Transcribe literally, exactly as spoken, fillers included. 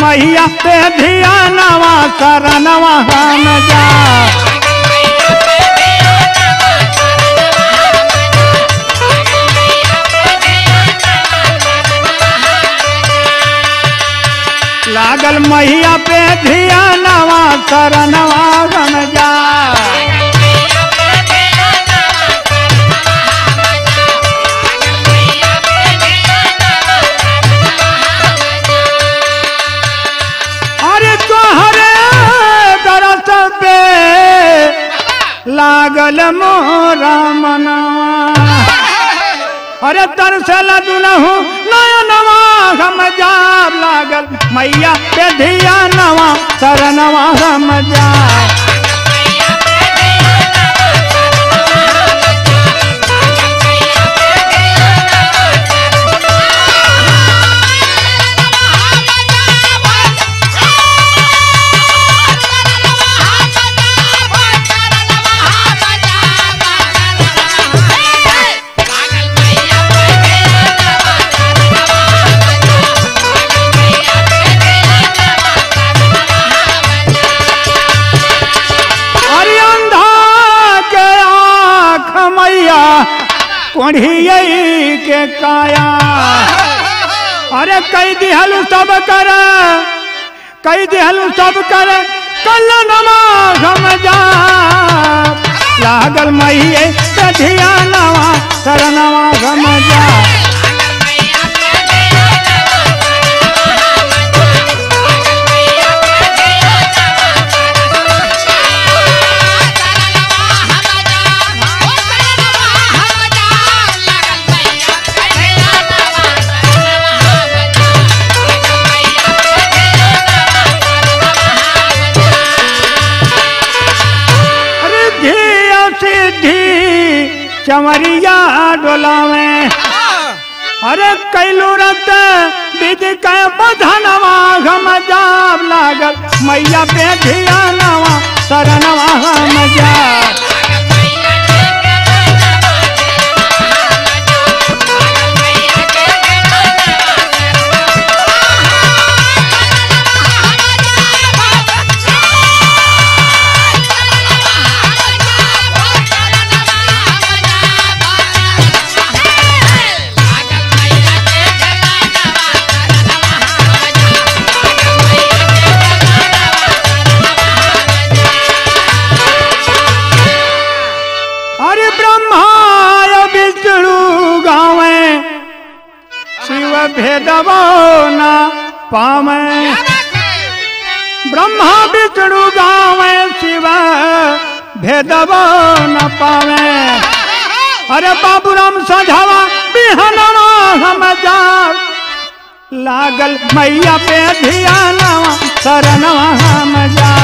मैया ते धिया नवा शरणवा हम जा, लागल मैया पे धिया नवा शरणवा हम जा। लागल मोरा मनवा, अरे तरसल दुनहु नयनवा हम जा, लागल मैया पे धिया नवा शरणवा हम जा। कोढ़ियई के काया, अरे कई दिहल सब कर, कई दिहल सब कर कल नमा हम जा, लागल मैया पे धिया नवा शरणवा हम जा। चमरिया डोलावे, अरे कैलू रत विधि के बधनवा हम जाब, लागल मैया पे धिया नवा शरणवा हम जा। भेदवो न पावे, ब्रह्मा विष्णु गावे शिव भेदवो न पावे, अरे बाबूराम सझवा बिहनवा हम जा, लागल मैया पे धिया नवा शरणवा हम जा।